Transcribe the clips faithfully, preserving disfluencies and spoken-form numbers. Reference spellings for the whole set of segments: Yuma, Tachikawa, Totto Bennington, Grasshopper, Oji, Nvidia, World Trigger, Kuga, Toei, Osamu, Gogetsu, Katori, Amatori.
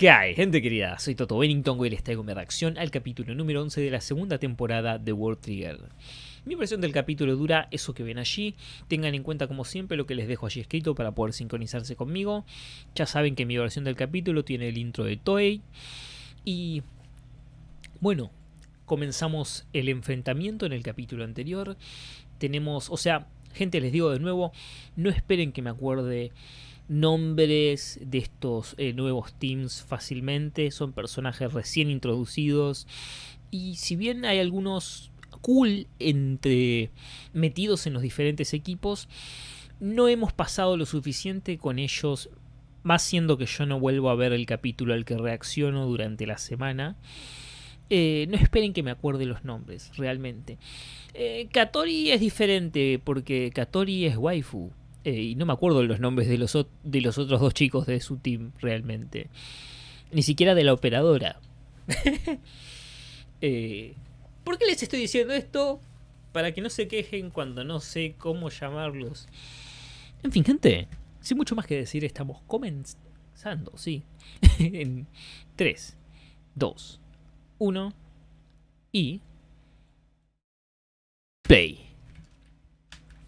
¿Qué hay, gente querida? Soy Totto Bennington y les traigo mi reacción al capítulo número once de la segunda temporada de World Trigger. Mi versión del capítulo dura eso que ven allí. Tengan en cuenta como siempre lo que les dejo allí escrito para poder sincronizarse conmigo. Ya saben que mi versión del capítulo tiene el intro de Toei. Y bueno, comenzamos el enfrentamiento en el capítulo anterior. Tenemos, o sea, gente, les digo de nuevo, no esperen que me acuerde nombres de estos eh, nuevos teams fácilmente. Son personajes recién introducidos y si bien hay algunos cool entre metidos en los diferentes equipos, no hemos pasado lo suficiente con ellos, más siendo que yo no vuelvo a ver el capítulo al que reacciono durante la semana. Eh, no esperen que me acuerde los nombres realmente. eh, Katori es diferente porque Katori es waifu. Eh, y no me acuerdo los nombres de los, de los otros dos chicos de su team realmente. Ni siquiera de la operadora. eh, ¿Por qué les estoy diciendo esto? Para que no se quejen cuando no sé cómo llamarlos. En fin, gente, sin mucho más que decir, estamos comenzando, sí. En tres, dos, uno y play.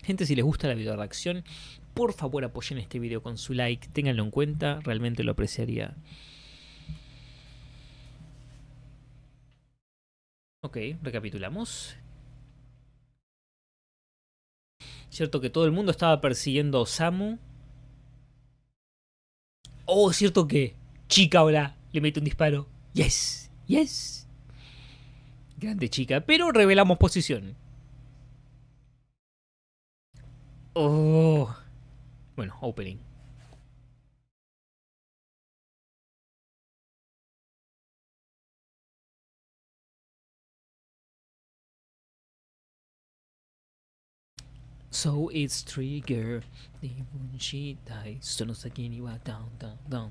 Gente, si les gusta la video reacción, por favor apoyen este video con su like. Ténganlo en cuenta, realmente lo apreciaría. Ok, recapitulamos. Cierto que todo el mundo estaba persiguiendo a Osamu. Oh, es cierto que Chica ahora le mete un disparo. Yes, yes. Grande Chica, pero revelamos posición. Oh. Bueno, opening. So it's Trigger. She dies. Sono saki ni wa down, down, down.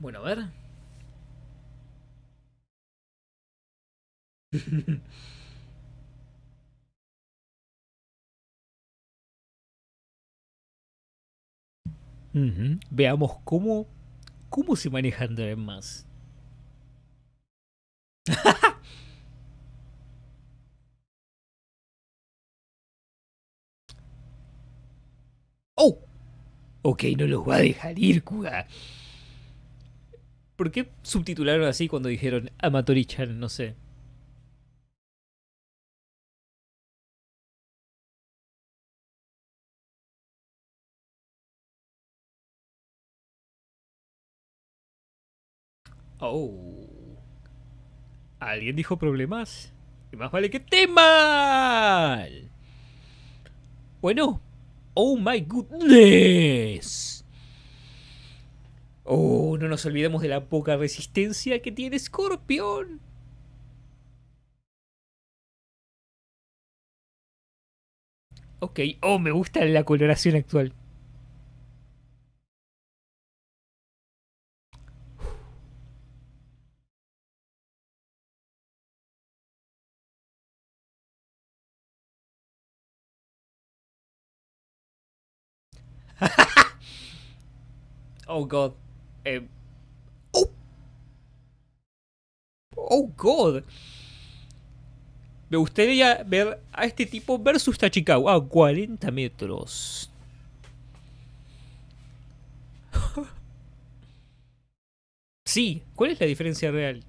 Bueno, a ver. uh-huh. Veamos cómo, cómo se manejan de vez más. Oh, ok, no los va a dejar ir, Kuga. ¿Por qué subtitularon así cuando dijeron Amatori-chan? No sé. Oh. ¿Alguien dijo problemas? Y más vale que esté mal. Bueno. Oh my goodness. Oh, no nos olvidemos de la poca resistencia que tiene Scorpion. Ok, oh, me gusta la coloración actual. Oh, God. Eh, oh. oh, God. Me gustaría ver a este tipo versus Tachikawa a cuarenta metros. Sí, ¿cuál es la diferencia real?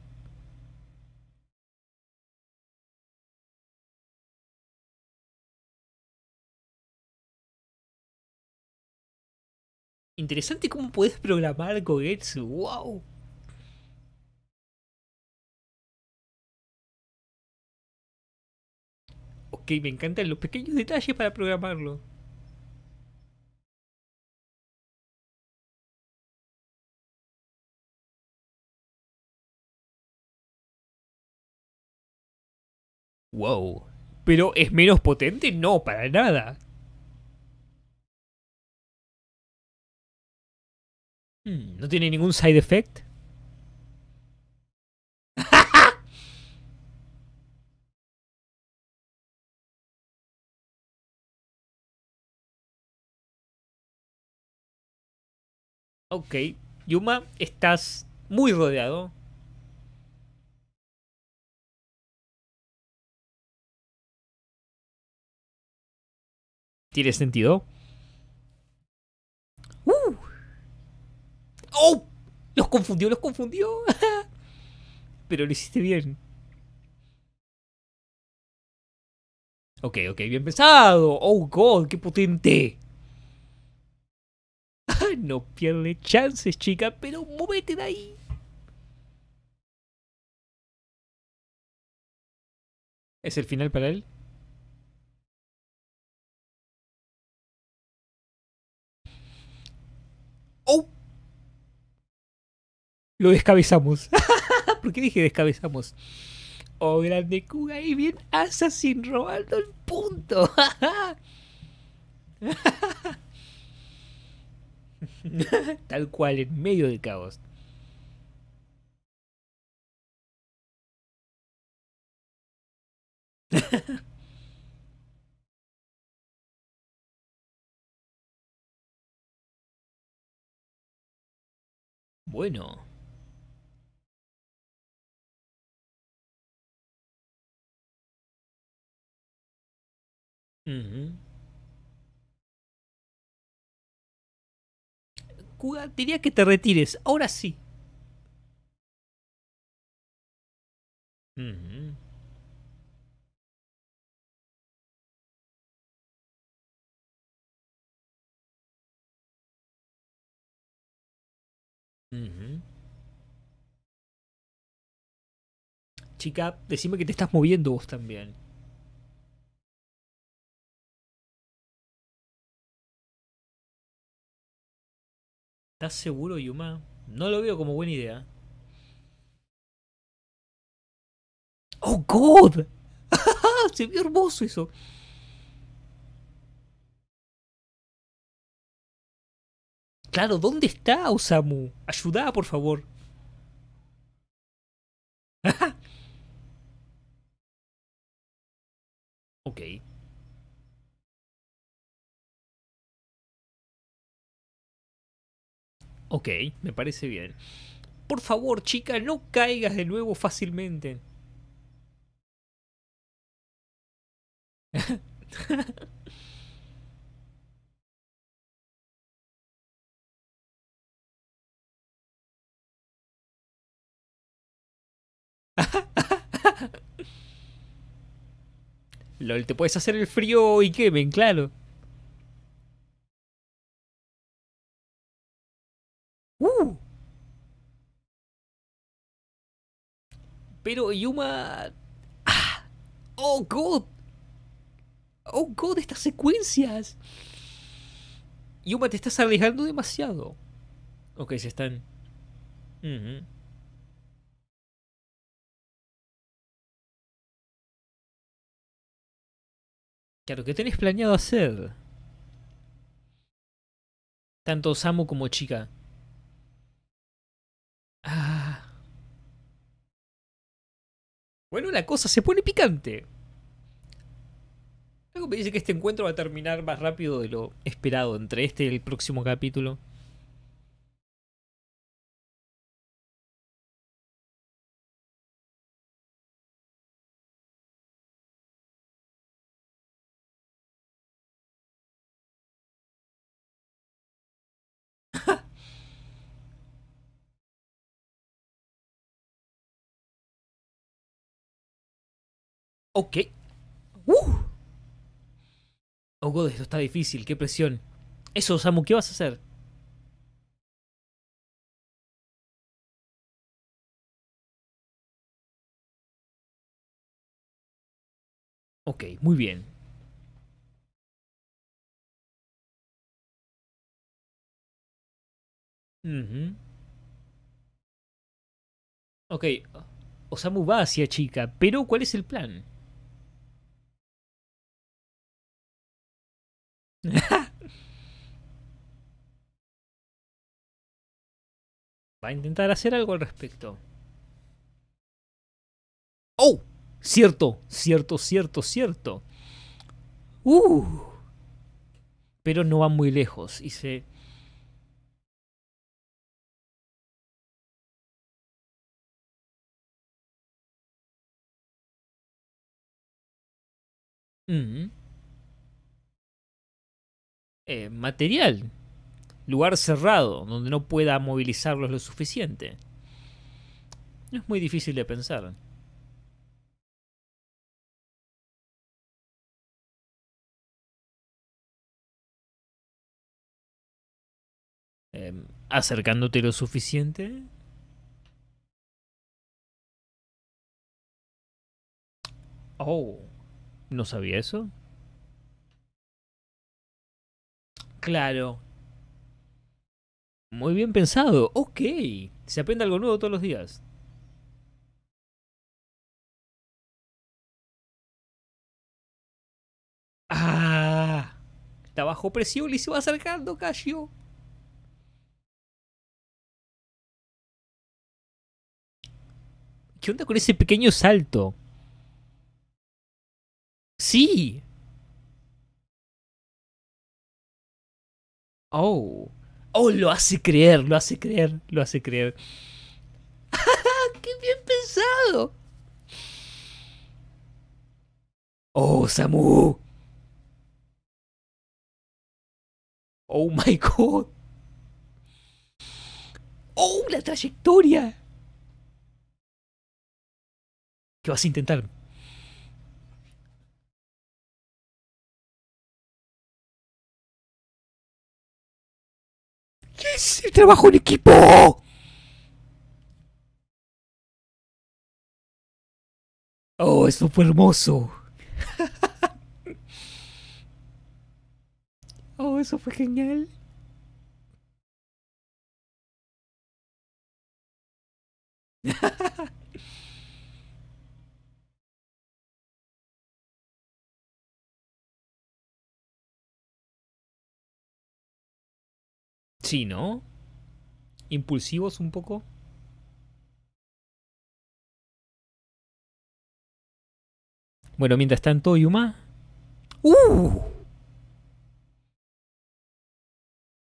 Interesante cómo podés programar Gogetsu, wow. Ok, me encantan los pequeños detalles para programarlo. Wow, ¿pero es menos potente? No, para nada. ¿No tiene ningún side effect? Ok, Yuma, estás muy rodeado. ¿Tiene sentido? ¡Uh! ¡Oh! ¡Los confundió, los confundió! Pero lo hiciste bien. Ok, ok, bien pensado. ¡Oh, God! ¡Qué potente! No pierde chances, chica, pero móvete de ahí. ¿Es el final para él? ¡Oh! Lo descabezamos. ¿Por qué dije descabezamos? Oh, grande Kuga, y bien Assassin robando el punto. Tal cual, en medio del caos. Bueno. Uh-huh. Kuga, diría que te retires. Ahora sí. Uh-huh. Uh-huh. Chica, decime que te estás moviendo vos también. ¿Estás seguro, Yuma? No lo veo como buena idea. ¡Oh, God! Se vio hermoso eso. Claro, ¿dónde está Osamu? Ayuda, por favor. Ok. Ok, me parece bien. Por favor, chica, no caigas de nuevo fácilmente. Lol, te puedes hacer el frío y quemen, claro. Uh. Pero Yuma... ¡Ah! ¡Oh, God! ¡Oh, God! Estas secuencias. Yuma, te estás arriesgando demasiado. Ok, se están... Uh-huh. Claro, ¿qué tenés planeado hacer? Tanto Osamu como chica. Ah. Bueno, la cosa se pone picante. Algo me dice que este encuentro va a terminar más rápido de lo esperado entre este y el próximo capítulo. Ok. Uh. Oh god, esto está difícil, qué presión. Eso, Osamu, ¿qué vas a hacer? Ok, muy bien. Uh-huh. Ok, Osamu va hacia Chica, pero ¿cuál es el plan? Va a intentar hacer algo al respecto. ¡Oh! Cierto, cierto, cierto, cierto. ¡Uh! Pero no va muy lejos y se... Mm. Eh, material. Lugar cerrado, donde no pueda movilizarlos lo suficiente. No es muy difícil de pensar. Eh, acercándote lo suficiente. Oh. ¿No sabía eso? Claro. Muy bien pensado. Ok. Se aprende algo nuevo todos los días. ¡Ah! Está bajo presión y se va acercando, Casio. ¿Qué onda con ese pequeño salto? ¡Sí! ¡Oh! ¡Oh! Lo hace creer, lo hace creer, lo hace creer. ¡Qué bien pensado! ¡Oh, Samu! ¡Oh, my God! ¡Oh, la trayectoria! ¿Qué vas a intentar? ¿Qué es el trabajo en equipo? Oh, eso fue hermoso. Oh, eso fue genial. Sí, ¿no? Impulsivos un poco. Bueno, mientras tanto, Yuma. ¡Uh!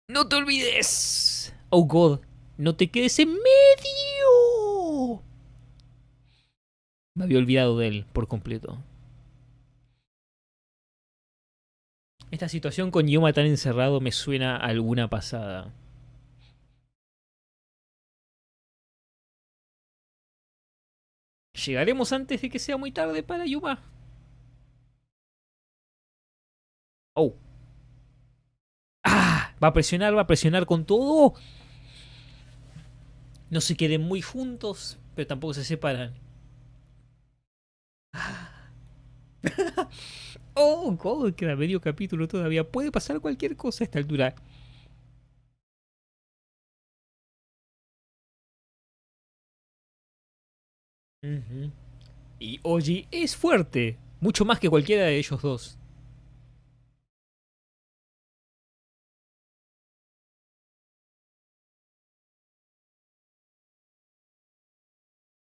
¡No te olvides! ¡Oh, God! ¡No te quedes en medio! Me había olvidado de él por completo. Esta situación con Yuma tan encerrado me suena a alguna pasada. Llegaremos antes de que sea muy tarde para Yuma. Oh. ¡Ah! Va a presionar, va a presionar con todo. No se queden muy juntos, pero tampoco se separan. ¡Ah! Oh, God, queda medio capítulo todavía. Puede pasar cualquier cosa a esta altura. Uh-huh. Y Oji es fuerte, mucho más que cualquiera de ellos dos.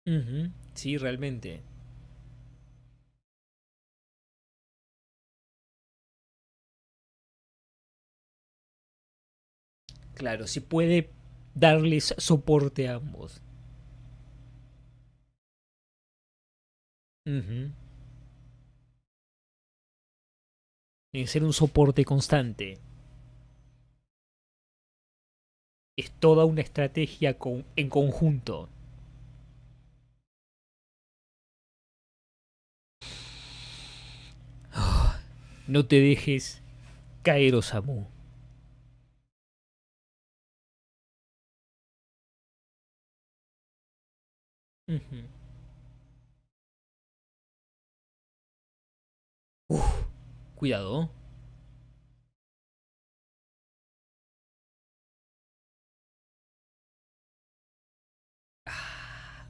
Uh-huh. Sí, realmente. Claro, si puede darles soporte a ambos. Uh-huh. Tiene que ser un soporte constante. Es toda una estrategia con, en conjunto. No te dejes caer, Osamu. Uh -huh. Uf, cuidado. Ah,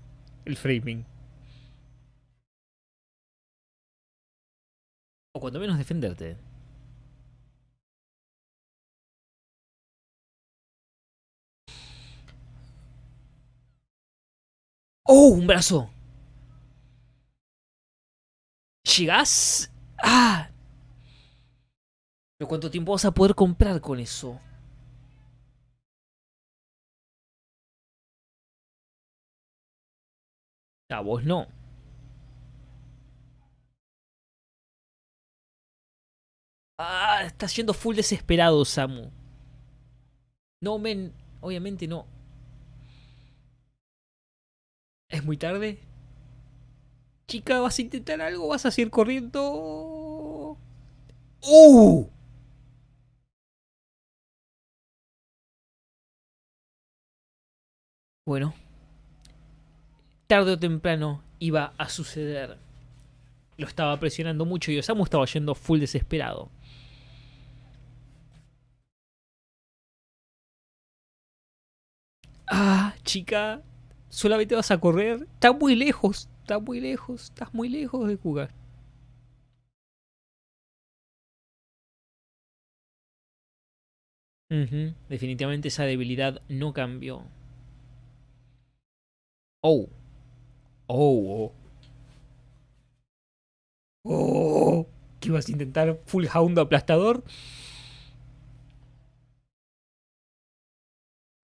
el framing. O cuando menos defenderte. ¡Oh! ¡Un brazo! ¿Llegás? ¡Ah! ¿Pero cuánto tiempo vas a poder comprar con eso? A vos no. Ah, estás yendo full desesperado, Samu. No, men. Obviamente no. ¿Es muy tarde? Chica, ¿vas a intentar algo? ¿Vas a seguir corriendo? ¡Uh! Bueno. Tarde o temprano iba a suceder. Lo estaba presionando mucho y Osamu estaba yendo full desesperado. Ah, chica... ¿Solamente vas a correr? Estás muy lejos, estás muy lejos, estás muy lejos de Kuga. Uh-huh. Definitivamente esa debilidad no cambió. Oh. Oh, oh. Oh. ¿Qué ibas a intentar? ¿Full hound aplastador?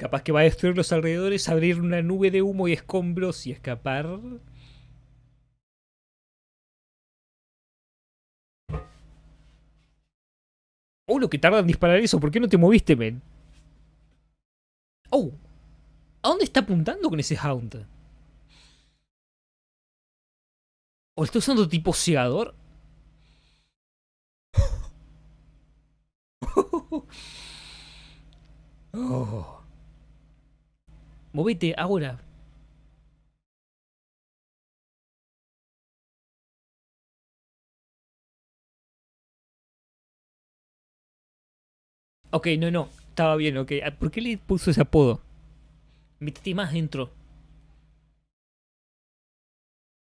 Capaz que va a destruir los alrededores, abrir una nube de humo y escombros y escapar. Oh, lo que tarda en disparar eso. ¿Por qué no te moviste, men? Oh. ¿A dónde está apuntando con ese hound? ¿O está usando tipo cegador? Oh. Movete ahora. Ok, no, no. Estaba bien, ok. ¿Por qué le puso ese apodo? Métete más dentro.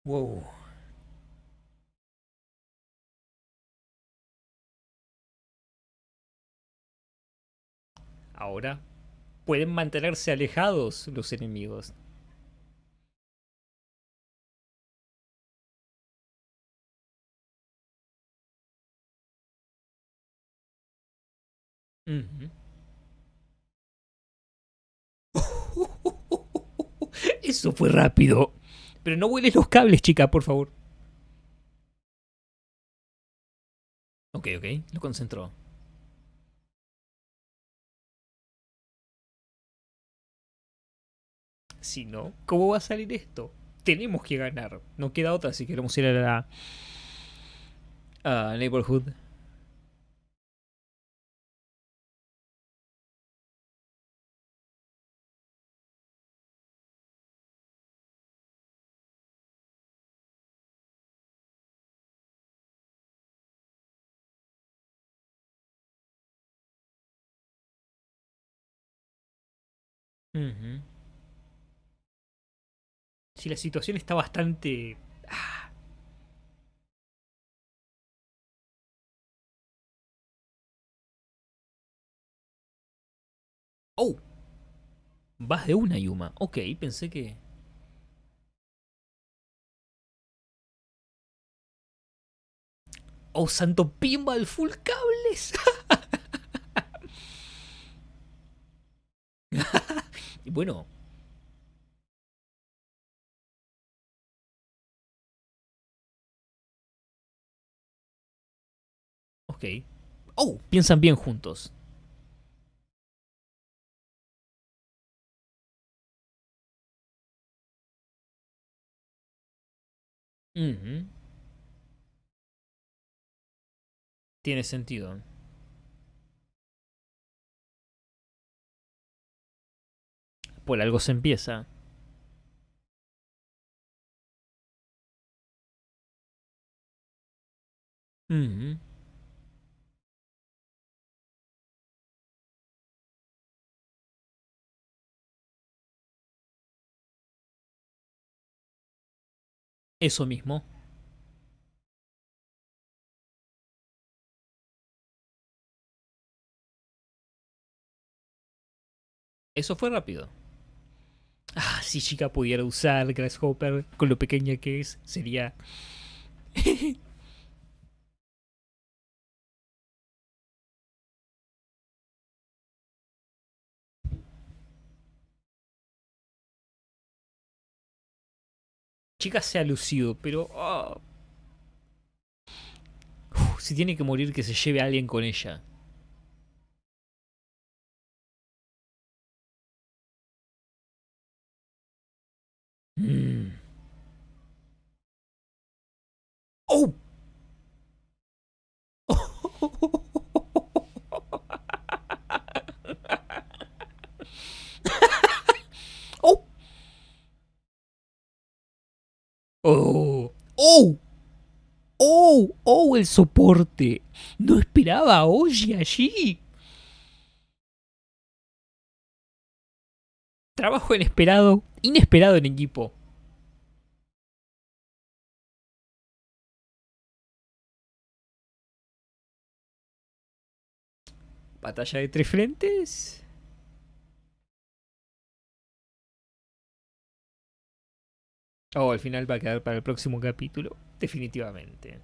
Wow. Ahora... pueden mantenerse alejados los enemigos. Uh-huh. Eso fue rápido. Pero no vueles los cables, chica, por favor. Ok, ok, lo concentró. Si no, ¿cómo va a salir esto? Tenemos que ganar. No queda otra si queremos ir a la... a Neighborhood. Uh-huh. Si la situación está bastante... Ah. Oh. Vas de una, Yuma. Ok, pensé que... Oh, santo pimba, el full cables. Y bueno... Okay. Oh, piensan bien juntos. Uh-huh. tiene sentido. Por algo se empieza. Mm-hmm. Eso mismo. Eso fue rápido. Ah, si Chica pudiera usar Grasshopper con lo pequeña que es, sería... Chica se ha lucido, pero... Oh. Uf, si tiene que morir, que se lleve a alguien con ella. Mm. ¡Oh! Oh, oh, oh, oh, el soporte. No esperaba a Oji allí. Trabajo inesperado, inesperado en equipo. Batalla de tres frentes. Oh, al final va a quedar para el próximo capítulo, definitivamente.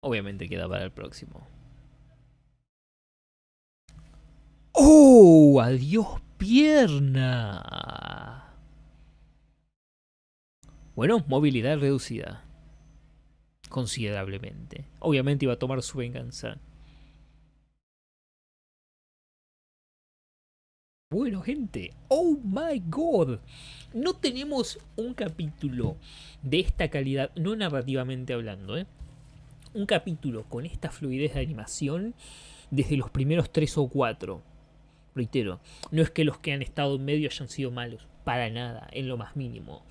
Obviamente queda para el próximo. ¡Oh! ¡Adiós, pierna! Bueno, movilidad reducida. Considerablemente. Obviamente iba a tomar su venganza. Bueno, gente. ¡Oh, my God! No tenemos un capítulo de esta calidad, no narrativamente hablando, ¿eh? Un capítulo con esta fluidez de animación desde los primeros tres o cuatro. Reitero, no es que los que han estado en medio hayan sido malos. Para nada, en lo más mínimo.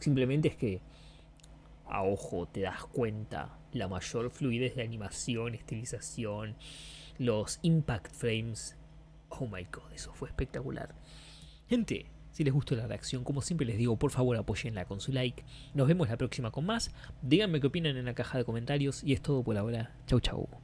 Simplemente es que, a ojo, te das cuenta la mayor fluidez de animación, estilización, los impact frames. Oh my God, eso fue espectacular. Gente, si les gustó la reacción, como siempre les digo, por favor apóyenla con su like. Nos vemos la próxima con más. Díganme qué opinan en la caja de comentarios. Y es todo por ahora. Chau, chau.